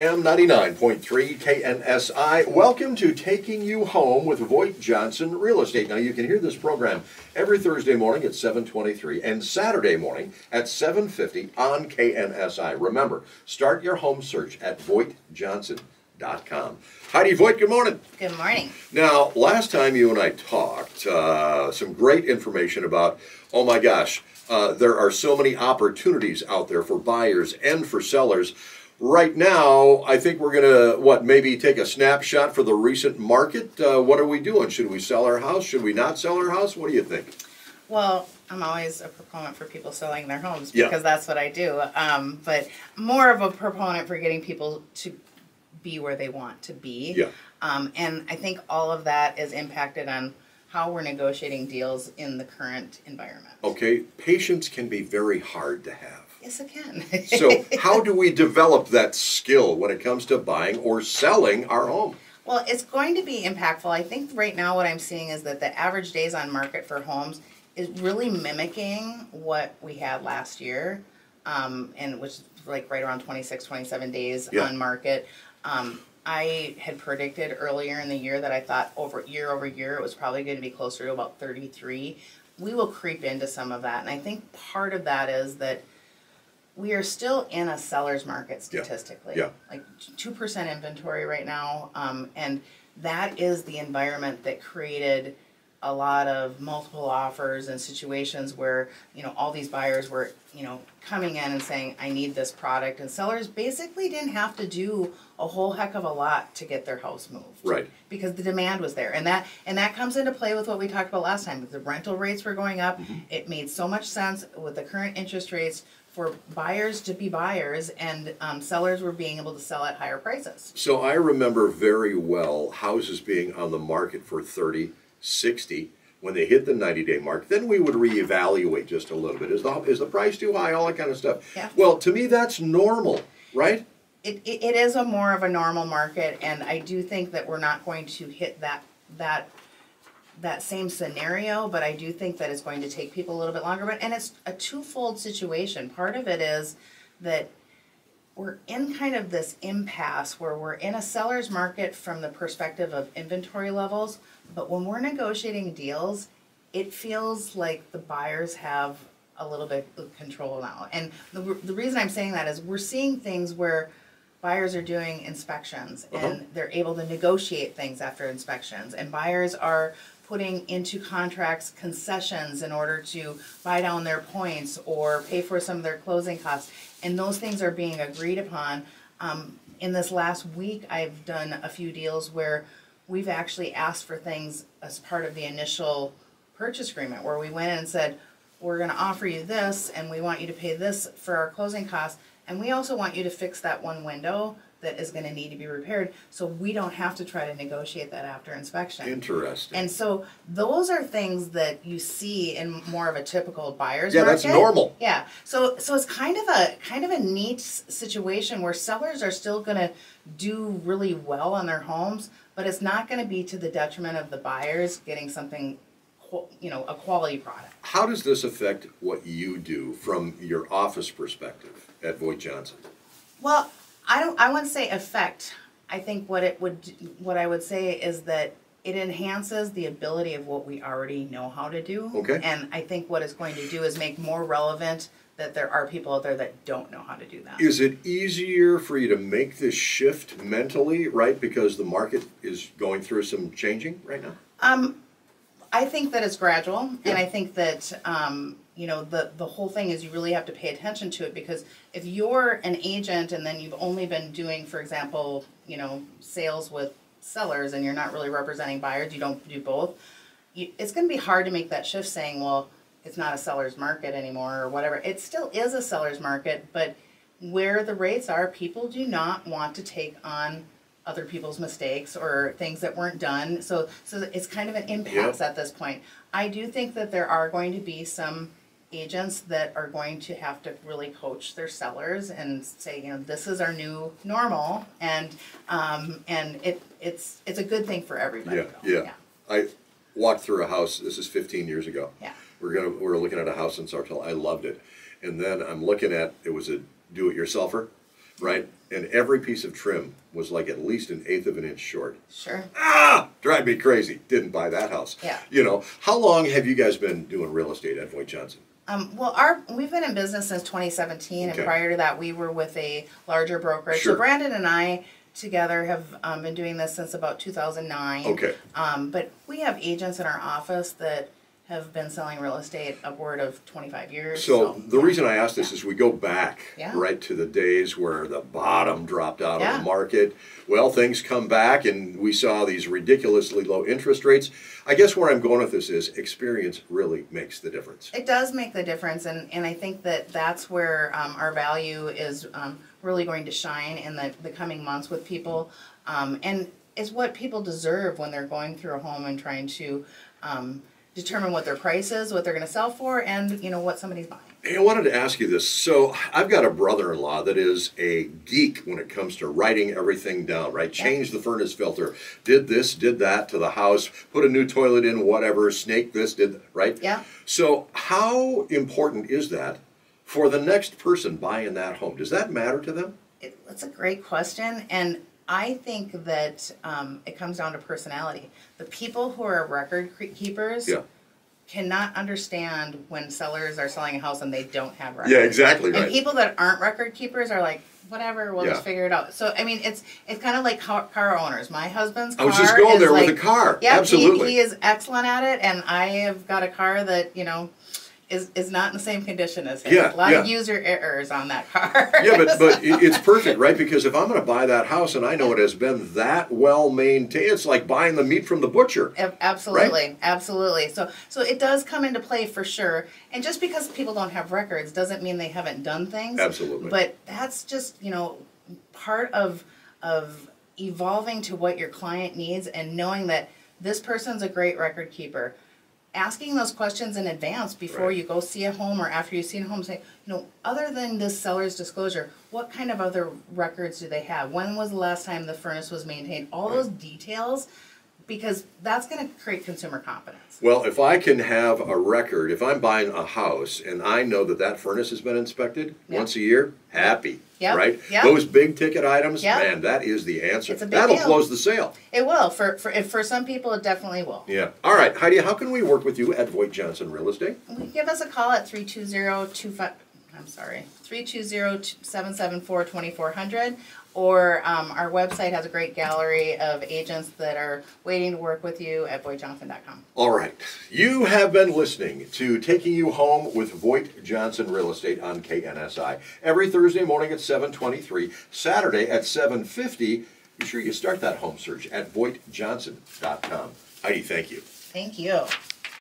AM 99.3 KNSI. Welcome to Taking You Home with Voigt Johnson Real Estate. Now you can hear this program every Thursday morning at 7:23 and Saturday morning at 7:50 on KNSI. Remember, start your home search at VoigtJohnson.com. Heidi Voigt, good morning. Good morning. Now, last time you and I talked, some great information about, oh my gosh, there are so many opportunities out there for buyers and for sellers. Right now, I think we're going to, maybe take a snapshot for the recent market? What are we doing? Should we sell our house? Should we not sell our house? What do you think? Well, I'm always a proponent for people selling their homes because that's what I do. But more of a proponent for getting people to be where they want to be. Yeah. And I think all of that is impacted on how we're negotiating deals in the current environment. Okay, patience can be very hard to have. Yes, it can. So how do we develop that skill when it comes to buying or selling our home? Well, it's going to be impactful. I think right now what I'm seeing is that the average days on market for homes is really mimicking what we had last year, and which is like right around 26, 27 days on market. I had predicted earlier in the year that I thought over year it was probably going to be closer to about 33. We will creep into some of that, and I think part of that is that we are still in a seller's market statistically, like 2% inventory right now, and that is the environment that created a lot of multiple offers and situations where, you know, all these buyers were, you know, coming in and saying, I need this product, and sellers basically didn't have to do a whole heck of a lot to get their house moved, right? Because the demand was there, and that comes into play with what we talked about last time. The rental rates were going up. It made so much sense with the current interest rates for buyers to be buyers, and sellers were being able to sell at higher prices. So I remember very well houses being on the market for 30, 60, when they hit the 90-day mark, then we would reevaluate just a little bit. Is the price too high? All that kind of stuff. Yeah. Well, to me, that's normal, right? It is a more of a normal market, and I do think that we're not going to hit that same scenario, but I do think that it's going to take people a little bit longer. And it's a twofold situation. Part of it is that we're in kind of this impasse where we're in a seller's market from the perspective of inventory levels, but when we're negotiating deals, it feels like the buyers have a little bit of control now. And the reason I'm saying that is we're seeing things where buyers are doing inspections, and they're able to negotiate things after inspections, and buyers are putting into contracts concessions in order to buy down their points or pay for some of their closing costs, and those things are being agreed upon. In this last week, I've done a few deals where we've actually asked for things as part of the initial purchase agreement, where we went in and said, we're going to offer you this, and we want you to pay this for our closing costs, and we also want you to fix that one window that is going to need to be repaired, so we don't have to try to negotiate that after inspection. Interesting. And so those are things that you see in more of a typical buyer's market. Yeah, that's normal. Yeah. So it's kind of a neat situation where sellers are still going to do really well on their homes, but it's not going to be to the detriment of the buyers getting something, you know, a quality product. How does this affect what you do from your office perspective at Voigt Johnson? Well, I wouldn't say affect. I think what I would say is that it enhances the ability of what we already know how to do. Okay. And I think what it's going to do is make more relevant that there are people out there that don't know how to do that. Is it easier for you to make this shift mentally, right? Because the market is going through some changing right now? I think that it's gradual, and I think that you know, the whole thing is you really have to pay attention to it, because if you're an agent and then you've only been doing, for example, you know, sales with sellers and you're not really representing buyers, you don't do both, it's going to be hard to make that shift saying, well, it's not a seller's market anymore or whatever. It still is a seller's market, but where the rates are, people do not want to take on other people's mistakes or things that weren't done. So it's kind of an impasse at this point. I do think that there are going to be some agents that are going to have to really coach their sellers and say, you know, this is our new normal, and it's a good thing for everybody. Yeah. I walked through a house. This is 15 years ago. Yeah. We're looking at a house in Sartell. I loved it, and then I'm looking at, it was a do-it-yourselfer. right? And every piece of trim was like at least 1/8 of an inch short. Sure. Ah! Drive me crazy. Didn't buy that house. Yeah. You know, how long have you guys been doing real estate at Voigt Johnson? Well, we've been in business since 2017, okay. And prior to that, we were with a larger brokerage. Sure. So Brandon and I together have been doing this since about 2009. Okay. But we have agents in our office that have been selling real estate upward of 25 years. So the reason I asked this is we go back right to the days where the bottom dropped out of the market. Well, things come back and we saw these ridiculously low interest rates. I guess where I'm going with this is experience really makes the difference. It does make the difference, and I think that that's where our value is really going to shine in the coming months with people. And it's what people deserve when they're going through a home and trying to determine what their price is, what they're going to sell for, and you know what somebody's buying. Hey, I wanted to ask you this. So I've got a brother-in-law that is a geek when it comes to writing everything down, right? Changed the furnace filter, did this, did that to the house, put a new toilet in, whatever, snake this, did that, right? Yeah. So how important is that for the next person buying that home? Does that matter to them? That's a great question, and I think that it comes down to personality. The people who are record keepers cannot understand when sellers are selling a house and they don't have records. Yeah, exactly right. And people that aren't record keepers are like, whatever, we'll just figure it out. So, I mean, it's kind of like car owners. My husband's car is I was just going there like, with a car. Yeah, absolutely. He is excellent at it, and I have got a car that, you know, is not in the same condition as him. Yeah, a lot of user errors on that car. Yeah, but it's perfect, right? Because if I'm going to buy that house and I know it has been that well maintained, it's like buying the meat from the butcher. Absolutely, right? Absolutely. So it does come into play for sure. And just because people don't have records doesn't mean they haven't done things. Absolutely. But that's just, you know, part of evolving to what your client needs and knowing that this person's a great record keeper. Asking those questions in advance before you go see a home or after you've seen a home, say, you know, other than this seller's disclosure, what kind of other records do they have? When was the last time the furnace was maintained? All those details, because that's going to create consumer confidence. Well, if I can have a record, if I'm buying a house and I know that that furnace has been inspected once a year, happy. Yep. Right? Yep. Those big ticket items, man, that is the answer. That'll close the sale. It will. For some people, it definitely will. Yeah. All right. Heidi, how can we work with you at Voigt Johnson Real Estate? Give us a call at 320-774-2400, or our website has a great gallery of agents that are waiting to work with you at VoigtJohnson.com. All right. You have been listening to Taking You Home with Voigt Johnson Real Estate on KNSI. Every Thursday morning at 7:23, Saturday at 7:50, be sure you start that home search at VoigtJohnson.com. Heidi, thank you. Thank you.